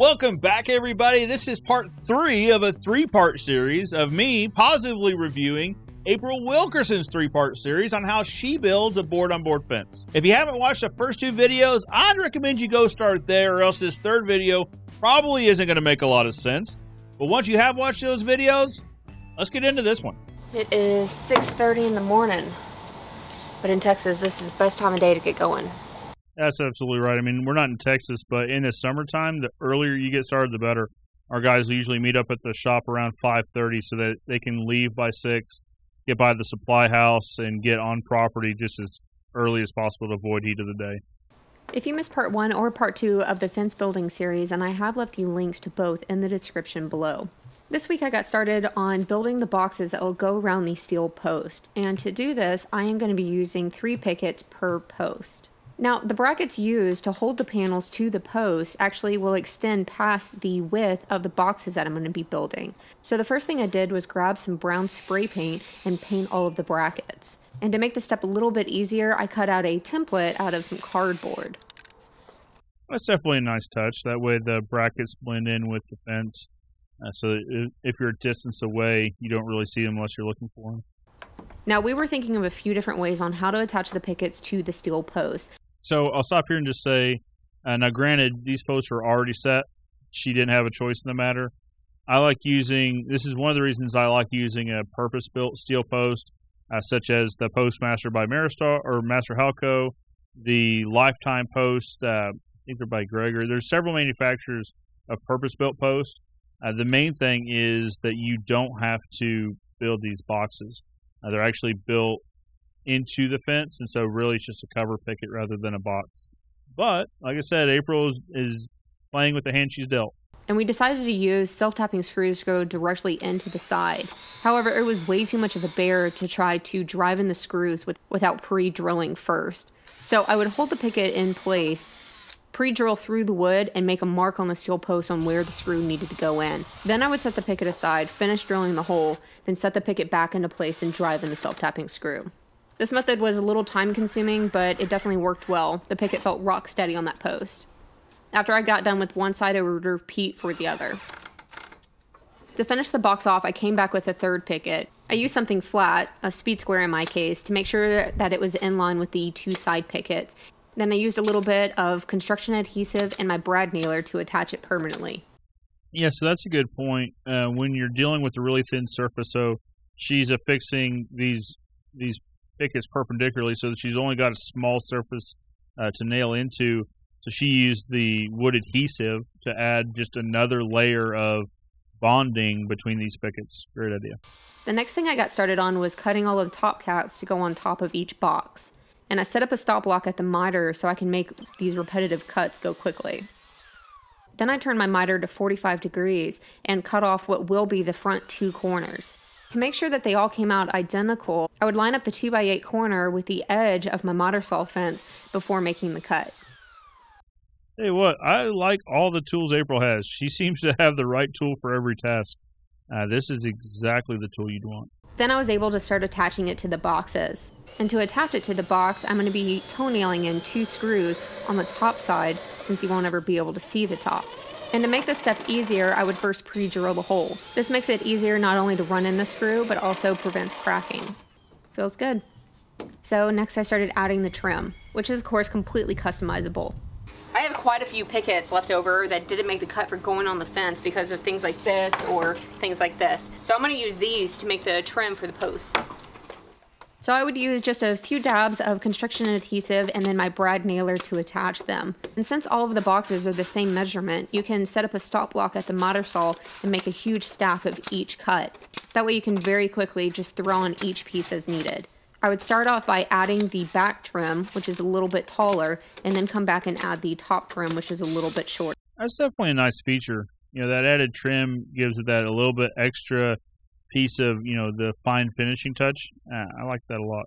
Welcome back, everybody. This is part 3 of a 3-part series of me positively reviewing April Wilkerson's 3-part series on how she builds a board-on-board fence. If you haven't watched the first 2 videos, I'd recommend you go start there, or else this 3rd video probably isn't going to make a lot of sense. But once you have watched those videos, let's get into this one. It is 6:30 in the morning, but in Texas, this is the best time of day to get going. That's absolutely right. I mean, we're not in Texas, but in the summertime, the earlier you get started, the better. Our guys usually meet up at the shop around 5:30 so that they can leave by 6, get by the supply house, and get on property just as early as possible to avoid heat of the day. If you missed part 1 or part 2 of the fence building series, and I have left you links to both in the description below. This week I got started on building the boxes that will go around the steel post, and to do this, I am going to be using 3 pickets per post. Now, the brackets used to hold the panels to the post actually will extend past the width of the boxes that I'm going to be building. So the first thing I did was grab some brown spray paint and paint all of the brackets. And to make the step a little bit easier, I cut out a template out of some cardboard. That's definitely a nice touch. That way the brackets blend in with the fence. So if you're a distance away, you don't really see them unless you're looking for them. Now, we were thinking of a few different ways on how to attach the pickets to the steel post. So I'll stop here and just say, now granted, these posts were already set. She didn't have a choice in the matter. I like using, this is one of the reasons I like using a purpose-built steel post, such as the Postmaster by Maristar or Master Halco, the Lifetime Post, I think they're by Gregor. There's several manufacturers of purpose-built posts. The main thing is that you don't have to build these boxes. They're actually built into the fence, and so really it's just a cover picket rather than a box. But like I said, April is playing with the hand she's dealt. And we decided to use self-tapping screws to go directly into the side. However, it was way too much of a bear to try to drive in the screws without pre-drilling first. So I would hold the picket in place, pre-drill through the wood, and make a mark on the steel post on where the screw needed to go in. Then I would set the picket aside, finish drilling the hole, then set the picket back into place and drive in the self-tapping screw. This method was a little time-consuming, but it definitely worked well. The picket felt rock steady on that post. After I got done with one side, I would repeat for the other. To finish the box off, I came back with a 3rd picket. I used something flat, a speed square in my case, to make sure that it was in line with the 2 side pickets. Then I used a little bit of construction adhesive and my brad nailer to attach it permanently. Yeah, so that's a good point. When you're dealing with a really thin surface, so she's affixing these pickets perpendicularly so that she's only got a small surface to nail into. So she used the wood adhesive to add just another layer of bonding between these pickets. Great idea. The next thing I got started on was cutting all of the top caps to go on top of each box. And I set up a stop block at the miter so I can make these repetitive cuts go quickly. Then I turned my miter to 45 degrees and cut off what will be the front 2 corners. To make sure that they all came out identical, I would line up the 2x8 corner with the edge of my miter saw fence before making the cut. Hey, what? I like all the tools April has. She seems to have the right tool for every task. This is exactly the tool you'd want. Then I was able to start attaching it to the boxes. And to attach it to the box, I'm going to be toenailing in 2 screws on the top side since you won't ever be able to see the top. And to make this step easier, I would first pre-drill the hole. This makes it easier not only to run in the screw, but also prevents cracking. Feels good. So next I started adding the trim, which is of course completely customizable. I have quite a few pickets left over that didn't make the cut for going on the fence because of things like this or things like this. So I'm going to use these to make the trim for the posts. So I would use just a few dabs of construction adhesive and then my brad nailer to attach them. And since all of the boxes are the same measurement, you can set up a stop block at the miter saw and make a huge stack of each cut. That way you can very quickly just throw on each piece as needed. I would start off by adding the back trim, which is a little bit taller, and then come back and add the top trim, which is a little bit shorter. That's definitely a nice feature. You know, that added trim gives it that a little bit extra piece of, you know, the fine finishing touch. I like that a lot.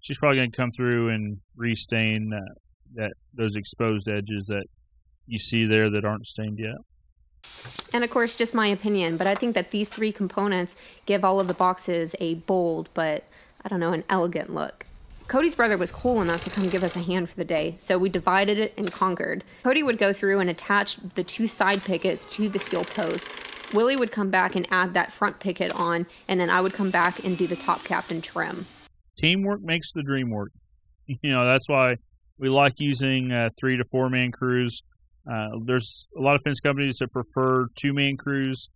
She's probably going to come through and restain those exposed edges that you see there that aren't stained yet. And of course, just my opinion, but I think that these 3 components give all of the boxes a bold, but I don't know, an elegant look. Cody's brother was cool enough to come give us a hand for the day, so we divided it and conquered. Cody would go through and attach the two side pickets to the skill post. Willie would come back and add that front picket on, and then I would come back and do the top cap and trim. Teamwork makes the dream work. You know, that's why we like using 3 to 4 man crews. There's a lot of fence companies that prefer 2 man crews,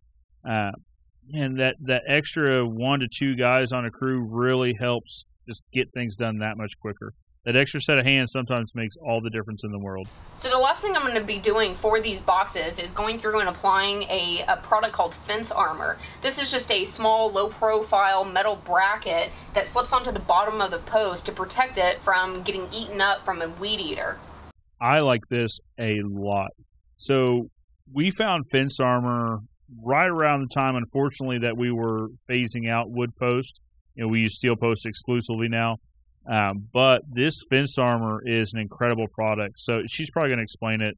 and that extra 1 to 2 guys on a crew really helps just get things done that much quicker. That extra set of hands sometimes makes all the difference in the world. So the last thing I'm going to be doing for these boxes is going through and applying a product called Fence Armor. This is just a small, low-profile metal bracket that slips onto the bottom of the post to protect it from getting eaten up from a weed eater. I like this a lot. So we found Fence Armor right around the time, unfortunately, that we were phasing out wood posts. You know, we use steel posts exclusively now. But this Fence Armor is an incredible product. So she's probably going to explain it.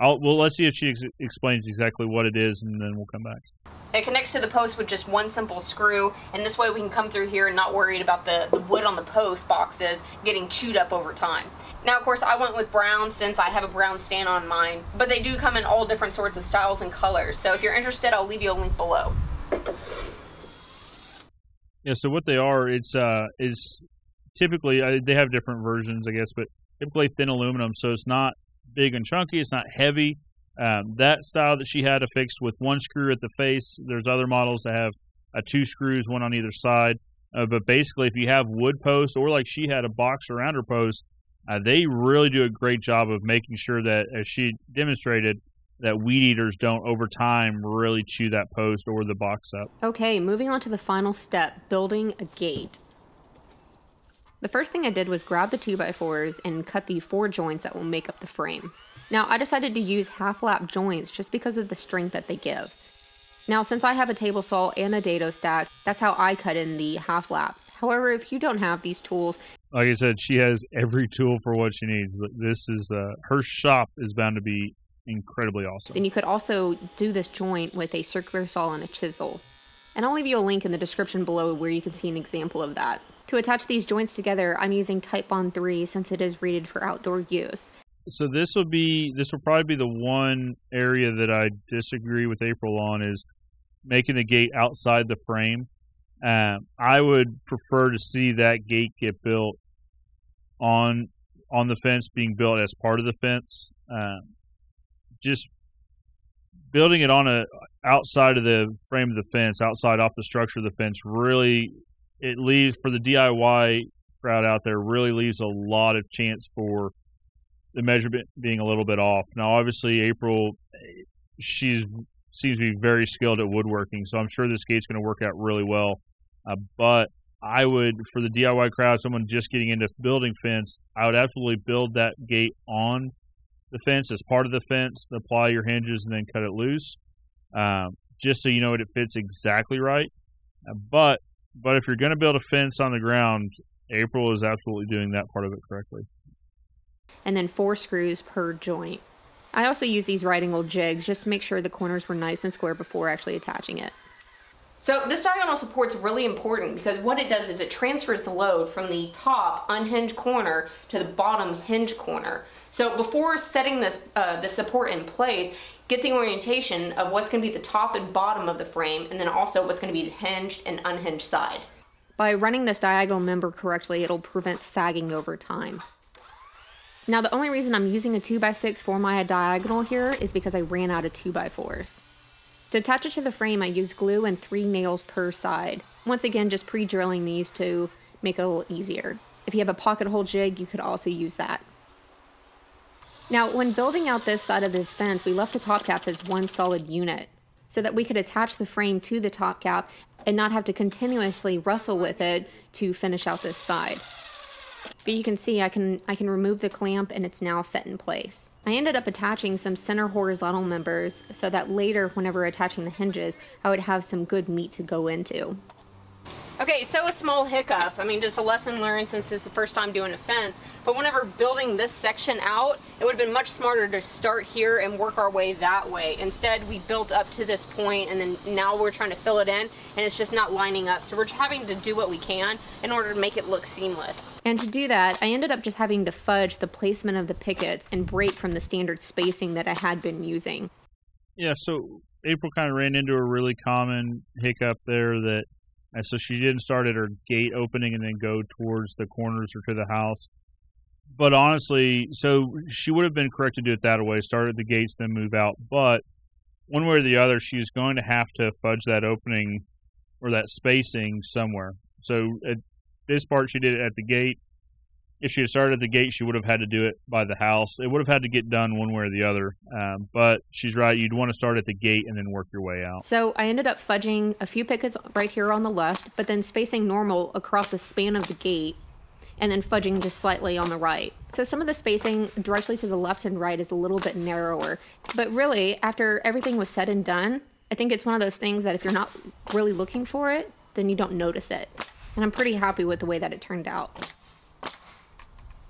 Let's see if she explains exactly what it is, and then we'll come back. It connects to the post with just one simple screw, and this way we can come through here and not worried about the wood on the post boxes getting chewed up over time. Now, of course, I went with brown since I have a brown stand on mine, but they do come in all different sorts of styles and colors. So if you're interested, I'll leave you a link below. Yeah, so what they are, it's typically, they have different versions, I guess, but typically thin aluminum, so it's not big and chunky, it's not heavy. That style that she had affixed with one screw at the face, there's other models that have 2 screws, one on either side. But basically, if you have wood posts, or like she had a box around her post, they really do a great job of making sure that, as she demonstrated, that weed eaters don't over time really chew that post or the box up. Okay, moving on to the final step, building a gate. The first thing I did was grab the 2x4s and cut the 4 joints that will make up the frame. Now, I decided to use half-lap joints just because of the strength that they give. Now, since I have a table saw and a dado stack, that's how I cut in the half-laps. However, if you don't have these tools... Like I said, she has every tool for what she needs. This is, her shop is bound to be incredibly awesome. Then you could also do this joint with a circular saw and a chisel. And I'll leave you a link in the description below where you can see an example of that. To attach these joints together, I'm using Titebond 3 since it is rated for outdoor use. So this will probably be the one area that I disagree with April on, is making the gate outside the frame. I would prefer to see that gate get built on the fence, being built as part of the fence. Just building it on outside of the frame of the fence, outside off the structure of the fence, really, it leaves, for the DIY crowd out there, really leaves a lot of chance for the measurement being a little bit off. Now, obviously, April, she seems to be very skilled at woodworking, so I'm sure this gate's going to work out really well. But I would, for the DIY crowd, someone just getting into building fence, I would absolutely build that gate on the fence as part of the fence, apply your hinges, and then cut it loose, just so you know it fits exactly right. But if you're going to build a fence on the ground, April is absolutely doing that part of it correctly. And then 4 screws per joint. I also use these right angle jigs just to make sure the corners were nice and square before actually attaching it. So this diagonal support's really important because what it does is it transfers the load from the top unhinged corner to the bottom hinge corner. So before setting this the support in place, get the orientation of what's going to be the top and bottom of the frame, and then also what's going to be the hinged and unhinged side. By running this diagonal member correctly, it'll prevent sagging over time. Now, the only reason I'm using a 2x6 for my diagonal here is because I ran out of 2x4s. To attach it to the frame, I used glue and 3 nails per side. Once again, just pre-drilling these to make it a little easier. If you have a pocket hole jig, you could also use that. Now, when building out this side of the fence, we left the top cap as one solid unit so that we could attach the frame to the top cap and not have to continuously wrestle with it to finish out this side. But you can see I can remove the clamp and it's now set in place. I ended up attaching some center horizontal members so that later, whenever attaching the hinges, I would have some good meat to go into. Okay, so a small hiccup. I mean, just a lesson learned since this is the first time doing a fence. But whenever building this section out, it would have been much smarter to start here and work our way that way. Instead, we built up to this point, and then now we're trying to fill it in, and it's just not lining up. So we're having to do what we can in order to make it look seamless. And to do that, I ended up just having to fudge the placement of the pickets and break from the standard spacing that I had been using. Yeah, so April kind of ran into a really common hiccup there that, and so she didn't start at her gate opening and then go towards the corners or to the house. But honestly, so she would have been correct to do it that way, start at the gates, then move out. But one way or the other, she was going to have to fudge that opening or that spacing somewhere. So at this part, she did it at the gate. If she had started at the gate, she would have had to do it by the house. It would have had to get done one way or the other. But she's right. You'd want to start at the gate and then work your way out. So I ended up fudging a few pickets right here on the left, but then spacing normal across the span of the gate and then fudging just slightly on the right. So some of the spacing directly to the left and right is a little bit narrower. But really, after everything was said and done, I think it's one of those things that if you're not really looking for it, then you don't notice it. And I'm pretty happy with the way that it turned out.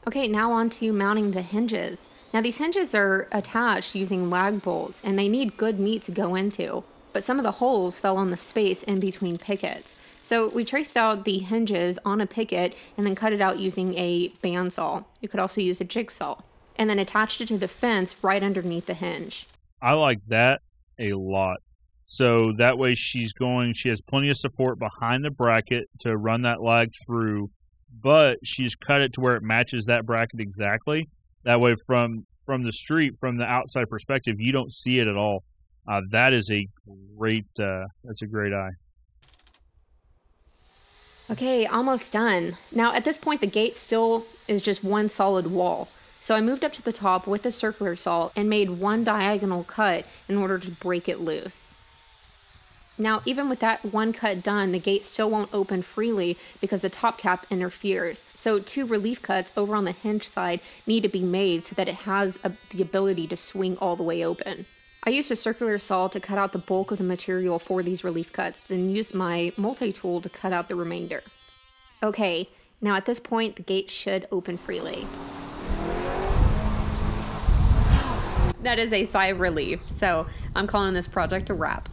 Okay, now on to mounting the hinges. Now these hinges are attached using lag bolts and they need good meat to go into, but some of the holes fell on the space in between pickets. So we traced out the hinges on a picket and then cut it out using a bandsaw. You could also use a jigsaw and then attached it to the fence right underneath the hinge. I like that a lot. So that way she has plenty of support behind the bracket to run that lag through, but she's cut it to where it matches that bracket exactly. That way from the street, from the outside perspective, you don't see it at all. That is a great, that's a great eye. Okay, almost done. Now at this point, the gate still is just one solid wall. So I moved up to the top with a circular saw and made one diagonal cut in order to break it loose. Now, even with that one cut done, the gate still won't open freely because the top cap interferes. So two relief cuts over on the hinge side need to be made so that it has the ability to swing all the way open. I used a circular saw to cut out the bulk of the material for these relief cuts, then used my multi-tool to cut out the remainder. Okay, now at this point, the gate should open freely. That is a sigh of relief, so I'm calling this project a wrap.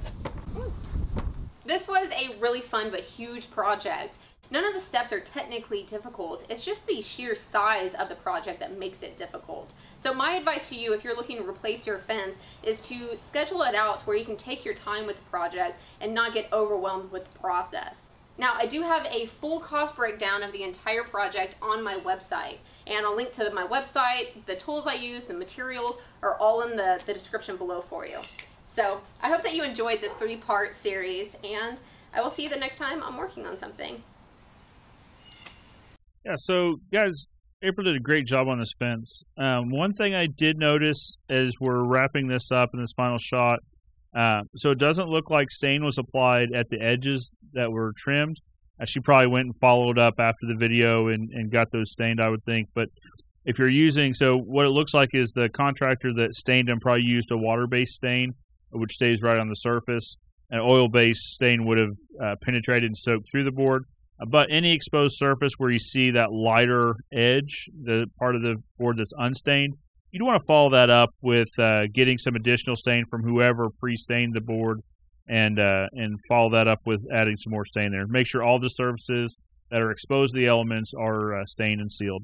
This was a really fun but huge project. None of the steps are technically difficult. It's just the sheer size of the project that makes it difficult. So my advice to you if you're looking to replace your fence is to schedule it out to where you can take your time with the project and not get overwhelmed with the process. Now, I do have a full cost breakdown of the entire project on my website, and a link to my website, the tools I use, the materials are all in the description below for you. So I hope that you enjoyed this three-part series, and I will see you the next time I'm working on something. Yeah, so guys, April did a great job on this fence. One thing I did notice as we're wrapping this up in this final shot, so it doesn't look like stain was applied at the edges that were trimmed. She probably went and followed up after the video and got those stained, I would think. But if you're using, so what it looks like is the contractor that stained them probably used a water-based stain, which stays right on the surface. An oil-based stain would have penetrated and soaked through the board. But any exposed surface where you see that lighter edge, the part of the board that's unstained, you'd want to follow that up with getting some additional stain from whoever pre-stained the board and follow that up with adding some more stain there. Make sure all the surfaces that are exposed to the elements are stained and sealed.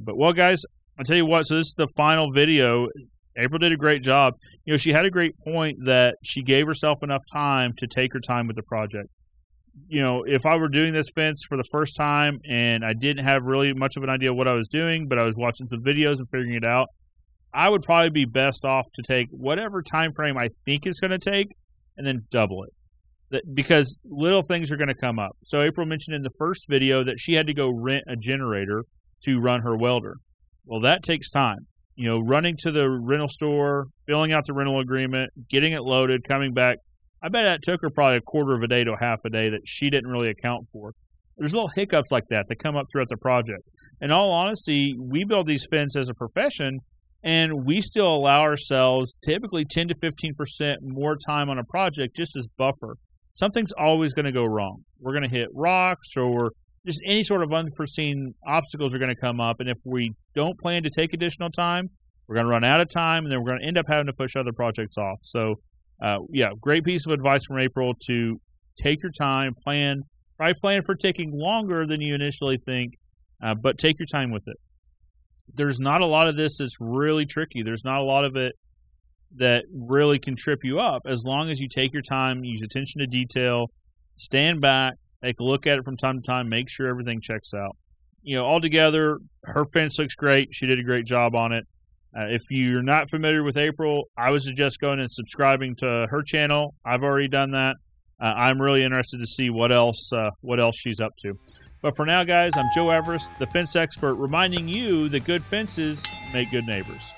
But, well, guys, I'll tell you what, so this is the final video. April did a great job. You know, she had a great point that she gave herself enough time to take her time with the project. You know, if I were doing this fence for the first time and I didn't have really much of an idea what I was doing, but I was watching some videos and figuring it out, I would probably be best off to take whatever time frame I think it's going to take and then double it. Because little things are going to come up. So April mentioned in the first video that she had to go rent a generator to run her welder. Well, that takes time. You know, running to the rental store, filling out the rental agreement, getting it loaded, coming back. I bet that took her probably a quarter of a day to a half a day that she didn't really account for. There's little hiccups like that that come up throughout the project. In all honesty, we build these fences as a profession, and we still allow ourselves typically 10 to 15% more time on a project just as buffer. something's always going to go wrong. We're going to hit rocks, or just any sort of unforeseen obstacles are going to come up. And if we don't plan to take additional time, we're going to run out of time, and then we're going to end up having to push other projects off. So, yeah, great piece of advice from April to take your time, plan. Probably plan for taking longer than you initially think, but take your time with it. There's not a lot of this that's really tricky. There's not a lot of it that really can trip you up, as long as you take your time, use attention to detail, stand back, take a look at it from time to time, make sure everything checks out. You know, altogether, her fence looks great. She did a great job on it. If you're not familiar with April, I would suggest going and subscribing to her channel. I've already done that. I'm really interested to see what else she's up to. But for now, guys, I'm Joe Everest, the fence expert, reminding you that good fences make good neighbors.